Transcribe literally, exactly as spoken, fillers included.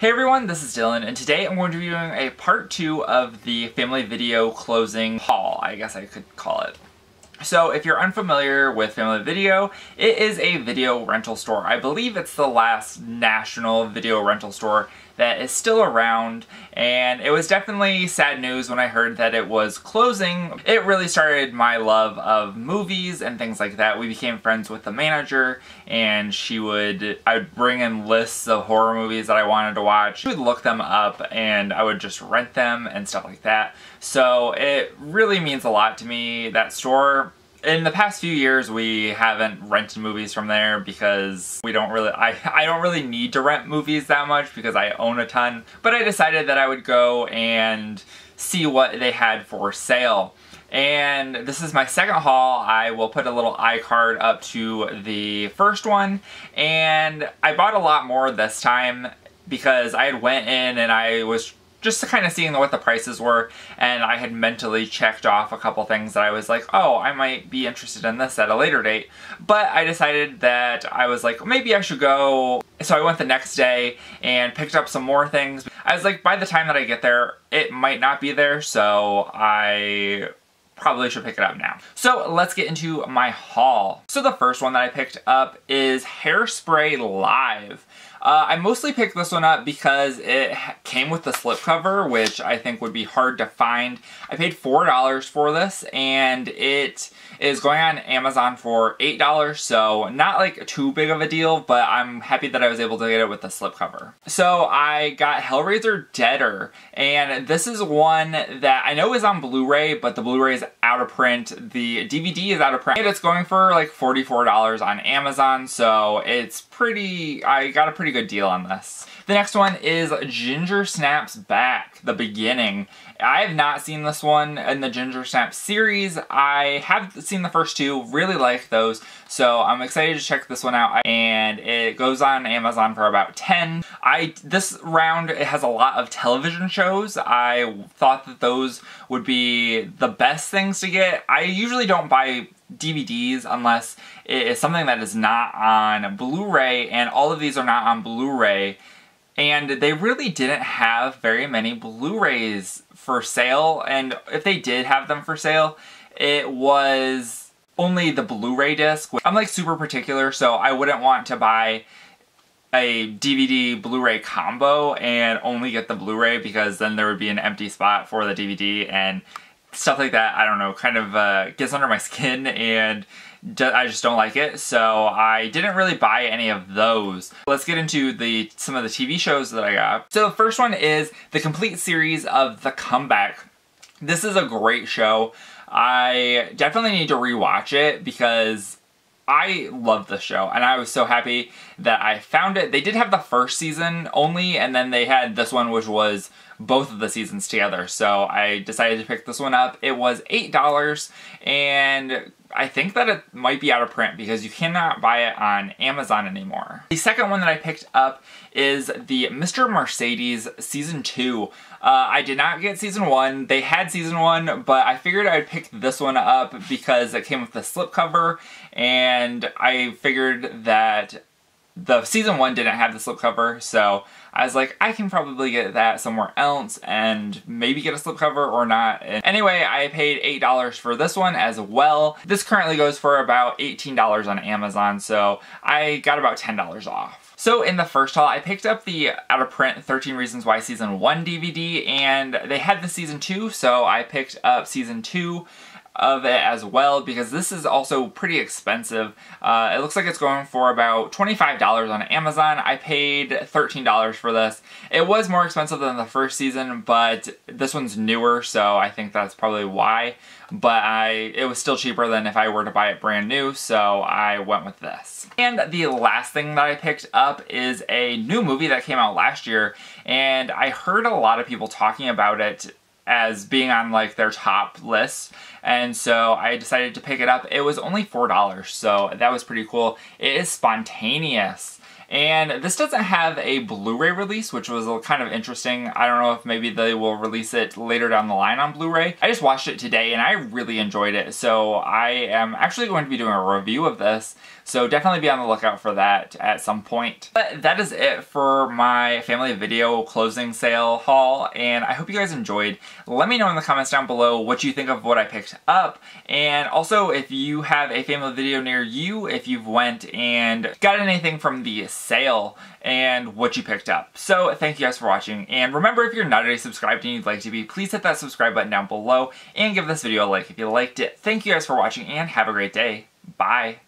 Hey everyone, this is Dylan, and today I'm going to be doing a part two of the Family Video closing haul, I guess I could call it. So if you're unfamiliar with Family Video, it is a video rental store. I believe it's the last national video rental store that is still around, and it was definitely sad news when I heard that it was closing. It really started my love of movies and things like that. We became friends with the manager, and she would, I would bring in lists of horror movies that I wanted to watch. She would look them up, and I would just rent them and stuff like that. So it really means a lot to me, that store. In the past few years, we haven't rented movies from there because we don't really, I, I don't really need to rent movies that much because I own a ton. But I decided that I would go and see what they had for sale. And this is my second haul. I will put a little iCard up to the first one. And I bought a lot more this time because I had went in and I was just to kind of seeing what the prices were, and I had mentally checked off a couple things that I was like, oh, I might be interested in this at a later date. But I decided that I was like, maybe I should go. So I went the next day and picked up some more things. I was like, by the time that I get there, it might not be there, so I probably should pick it up now. So let's get into my haul. So the first one that I picked up is Hairspray Live. Uh, I mostly picked this one up because it came with the slipcover, which I think would be hard to find. I paid four dollars for this, and it is going on Amazon for eight dollars, so not like too big of a deal, but I'm happy that I was able to get it with the slipcover. So I got Hellraiser Deader, and this is one that I know is on Blu-ray, but the Blu-ray is out of print. The D V D is out of print, and it's going for like forty-four dollars on Amazon, so it's pretty, I got a pretty good deal on this. The next one is Ginger Snaps Back, The Beginning. I have not seen this one in the Ginger Snaps series. I have seen the first two, really like those, so I'm excited to check this one out. And it goes on Amazon for about ten. I this round, it has a lot of television shows. I thought that those would be the best things to get. I usually don't buy D V Ds unless it is something that is not on Blu-ray, and all of these are not on Blu-ray. And they really didn't have very many Blu-rays for sale, and if they did have them for sale, it was only the Blu-ray disc. I'm like super particular, so I wouldn't want to buy a D V D Blu-ray combo and only get the Blu-ray, because then there would be an empty spot for the D V D and stuff like that. I don't know, kind of uh, gets under my skin, and I just don't like it, so I didn't really buy any of those. Let's get into the some of the T V shows that I got. So the first one is the complete series of The Comeback. This is a great show. I definitely need to rewatch it because I love the show, and I was so happy that I found it. They did have the first season only, and then they had this one, which was both of the seasons together. So I decided to pick this one up. It was eight dollars, and I think that it might be out of print because you cannot buy it on Amazon anymore. The second one that I picked up is the Mister Mercedes Season two. Uh, I did not get Season one. They had Season one, but I figured I'd pick this one up because it came with the slipcover, and I figured that the Season one didn't have the slipcover, so I was like, I can probably get that somewhere else and maybe get a slipcover or not. And anyway, I paid eight dollars for this one as well. This currently goes for about eighteen dollars on Amazon, so I got about ten dollars off. So in the first haul, I picked up the out-of-print thirteen Reasons Why Season one D V D, and they had the Season two, so I picked up Season two of it as well, because this is also pretty expensive. Uh, it looks like it's going for about twenty-five dollars on Amazon. I paid thirteen dollars for this. It was more expensive than the first season, but this one's newer, so I think that's probably why. But I, it was still cheaper than if I were to buy it brand new, so I went with this. And the last thing that I picked up is a new movie that came out last year, and I heard a lot of people talking about it as being on like their top list, and so I decided to pick it up. It was only four dollars, so that was pretty cool. It is Spontaneous, And this doesn't have a Blu-ray release, which was kind of interesting. I don't know if maybe they will release it later down the line on Blu-ray. I just watched it today and I really enjoyed it, so I am actually going to be doing a review of this, so definitely be on the lookout for that at some point. But that is it for my Family Video closing sale haul, and I hope you guys enjoyed. Let me know in the comments down below what you think of what I picked up, and also if you have a Family Video near you, if you've went and got anything from the sale and what you picked up. So thank you guys for watching, and remember, if you're not already subscribed and you'd like to be, please hit that subscribe button down below and give this video a like if you liked it. Thank you guys for watching and have a great day. Bye.